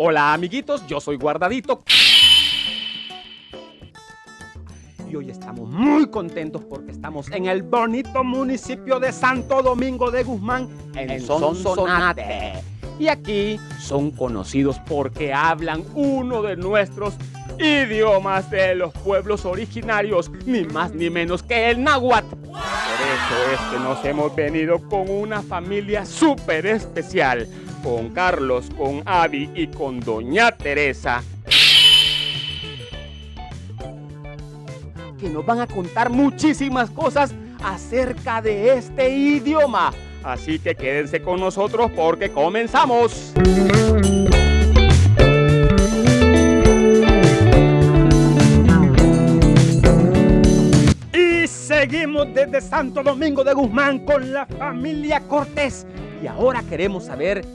Hola amiguitos, yo soy Guardadito. Y hoy estamos muy contentos porque estamos en el bonito municipio de Santo Domingo de Guzmán, en Sonsonate. Y aquí son conocidos porque hablan uno de nuestros idiomas de los pueblos originarios, ni más ni menos que el náhuat. Por eso es que nos hemos venido con una familia súper especial, con Carlos, con Abi y con Doña Teresa, que nos van a contar muchísimas cosas acerca de este idioma. Así que quédense con nosotros porque comenzamos. Y seguimos desde Santo Domingo de Guzmán con la familia Cortés. Y ahora queremos saber...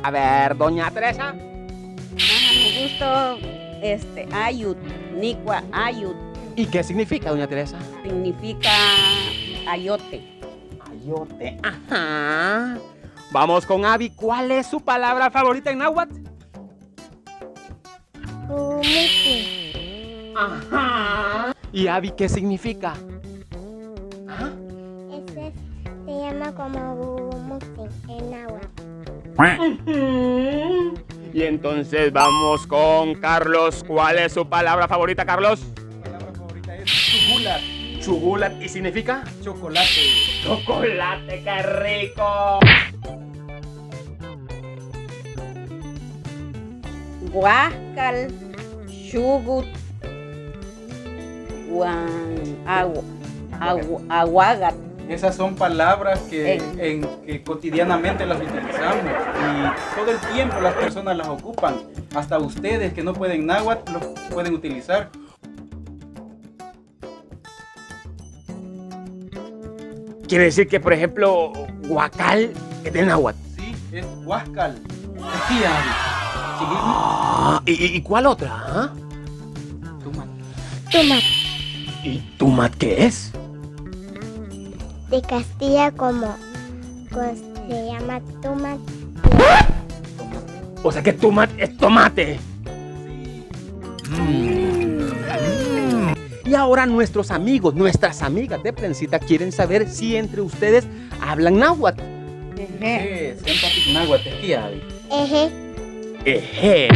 A ver, Doña Teresa. Me gustó... ayut, nicua, ayut. ¿Y qué significa, Doña Teresa? Significa ayote. Ayote, ajá. Vamos con Abi. ¿Cuál es su palabra favorita en náhuatl? Muti. Ajá. ¿Y Abi qué significa? ¿Ah? Ese se llama como muti en náhuatl. Y entonces vamos con Carlos. ¿Cuál es su palabra favorita, Carlos? Mi palabra favorita es chugulat. ¿Chugulat? ¿Y significa? Chocolate. ¡Chocolate, qué rico! Guascal, chugut, aguagat. Esas son palabras que cotidianamente las utilizamos y todo el tiempo las personas las ocupan. Hasta ustedes que no pueden náhuatl los pueden utilizar. Quiere decir que, por ejemplo, huacal es del náhuatl. Sí, es huascal. Sí, ¿Y cuál otra? Tumat. Tumat. ¿Y tumat qué es? De Castilla pues, se llama tomate. O sea que tomate es tomate. Y ahora nuestros amigos, nuestras amigas de Prensita quieren saber si entre ustedes hablan náhuatl. Eje. Sí, náhuatl, ¿qué hay? Eje. Eje.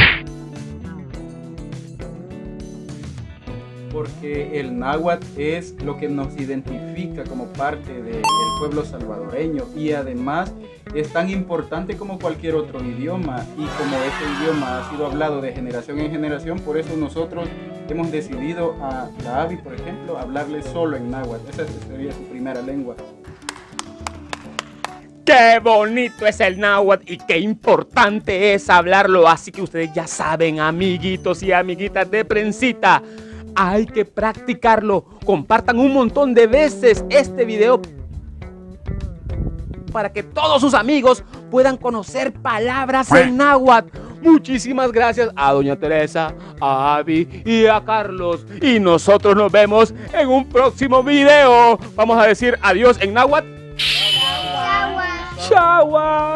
Porque el náhuatl es lo que nos identifica como parte del pueblo salvadoreño y además es tan importante como cualquier otro idioma, y como ese idioma ha sido hablado de generación en generación, por eso nosotros hemos decidido a la Abi, por ejemplo, hablarle solo en náhuatl. Esa sería su primera lengua. ¡Qué bonito es el náhuatl y qué importante es hablarlo! Así que ustedes ya saben, amiguitos y amiguitas de Prensita, hay que practicarlo. Compartan un montón de veces este video para que todos sus amigos puedan conocer palabras en náhuatl. Muchísimas gracias a Doña Teresa, a Abi y a Carlos. Y nosotros nos vemos en un próximo video. Vamos a decir adiós en náhuatl. Chawa.